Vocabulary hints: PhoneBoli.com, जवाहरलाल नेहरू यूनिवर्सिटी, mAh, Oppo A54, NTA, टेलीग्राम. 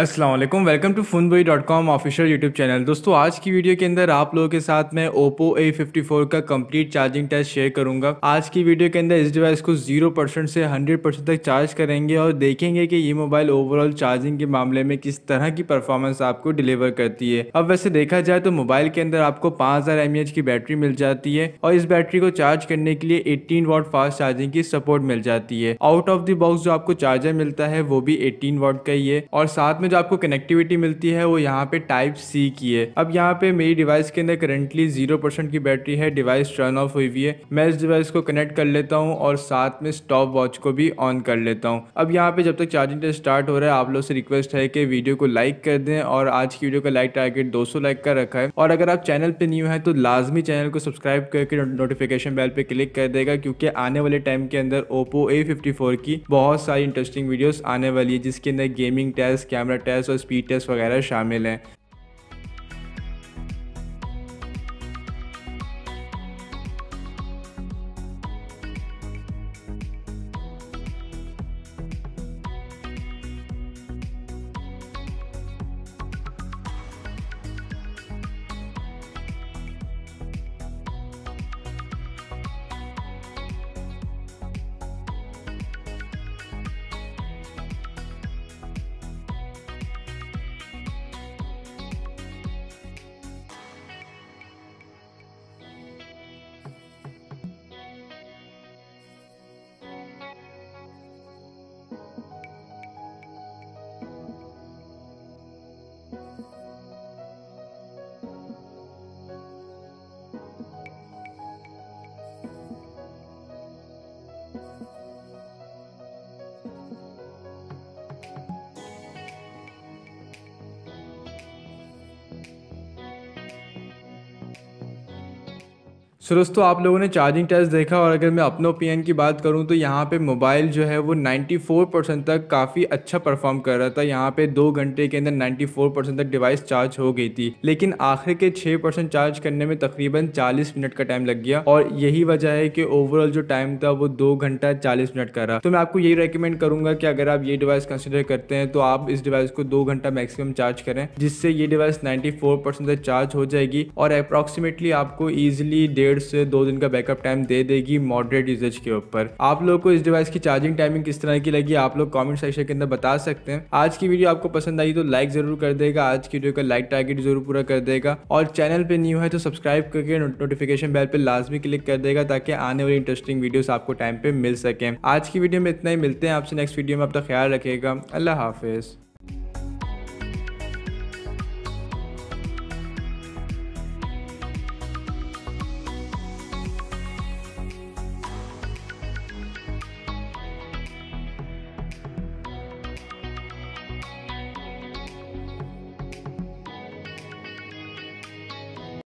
अस्सलाम वालेकुम, welcome to PhoneBoli.com official YouTube channel. दोस्तों, आज की वीडियो के अंदर आप लोगों के साथ मैं Oppo A54 का कंप्लीट चार्जिंग टेस्ट शेयर करूंगा। आज की वीडियो के अंदर इस डिवाइस को 0% से 100% तक चार्ज करेंगे और देखेंगे कि ये मोबाइल ओवरऑल चार्जिंग के मामले में किस तरह की परफॉर्मेंस आपको डिलीवर करती है। अब वैसे देखा जाए तो मोबाइल के अंदर आपको 5000 mAh की बैटरी मिल जाती है और इस बैटरी को चार्ज करने के लिए 18 वाट फास्ट चार्जिंग की सपोर्ट मिल जाती है। आउट ऑफ द बॉक्स जो आपको चार्जर मिलता है वो भी 18 वाट का ही है और साथ में जो आपको कनेक्टिविटी मिलती है वो यहाँ पे Type-C की है। अब यहाँ पे मेरी डिवाइस के अंदर करंटली 0% की बैटरी है, डिवाइस टर्न ऑफ हुई हुई है। मैं इस डिवाइस को कनेक्ट कर लेता हूँ और साथ में स्टॉप वॉच को भी ऑन कर लेता हूँ। अब यहाँ पे जब तक चार्जिंग टेस्ट स्टार्ट हो रहा है, आप लोग से रिक्वेस्ट है कि वीडियो को लाइक कर दें और आज की वीडियो का लाइक टारगेट 200 लाइक का रखा है। और अगर आप चैनल पे न्यू है तो लाजमी चैनल को सब्सक्राइब करके नोटिफिकेशन बेल पे क्लिक कर देगा, क्योंकि आने वाले टाइम के अंदर Oppo A54 की बहुत सारी इंटरेस्टिंग वीडियोस आने वाली है, जिसके अंदर गेमिंग टेस्ट, कैमरा टेस्ट और स्पीड टेस्ट वगैरह शामिल हैं। सो दोस्तों, आप लोगों ने चार्जिंग टेस्ट देखा और अगर मैं अपने ओपिनियन की बात करूं तो यहाँ पे मोबाइल जो है वो 94% तक काफ़ी अच्छा परफॉर्म कर रहा था। यहाँ पे 2 घंटे के अंदर 94% तक डिवाइस चार्ज हो गई थी, लेकिन आखिर के 6% चार्ज करने में तकरीबन 40 मिनट का टाइम लग गया और यही वजह है कि ओवरऑल जो टाइम था वो 2 घंटा 40 मिनट का रहा। तो मैं आपको यही रेकमेंड करूँगा कि अगर आप ये डिवाइस कंसिडर करते हैं तो आप इस डिवाइस को 2 घंटा मैक्सिमम चार्ज करें, जिससे ये डिवाइस 94% तक चार्ज हो जाएगी और अप्रॉक्सीमेटली आपको ईजिली 1.5 से 2 दिन का बैकअप टाइम दे देगी मॉडरेट यूजेज के ऊपर। आप लोगों को इस डिवाइस की चार्जिंग टाइमिंग किस तरह की लगी आप लोग कमेंट सेक्शन के अंदर बता सकते हैं। आज की वीडियो आपको पसंद आई तो लाइक जरूर कर देगा, आज की वीडियो का लाइक टारगेट जरूर पूरा कर देगा और चैनल पे न्यू है तो सब्सक्राइब करके नोटिफिकेशन बेल पे लाजमी क्लिक कर देगा ताकि आने वाली इंटरेस्टिंग वीडियोस आपको टाइम पे मिल सके। आज की वीडियो में इतना ही, मिलते हैं आपसे नेक्स्ट वीडियो में। अपना ख्याल रखेगा, अल्लाह हाफिज।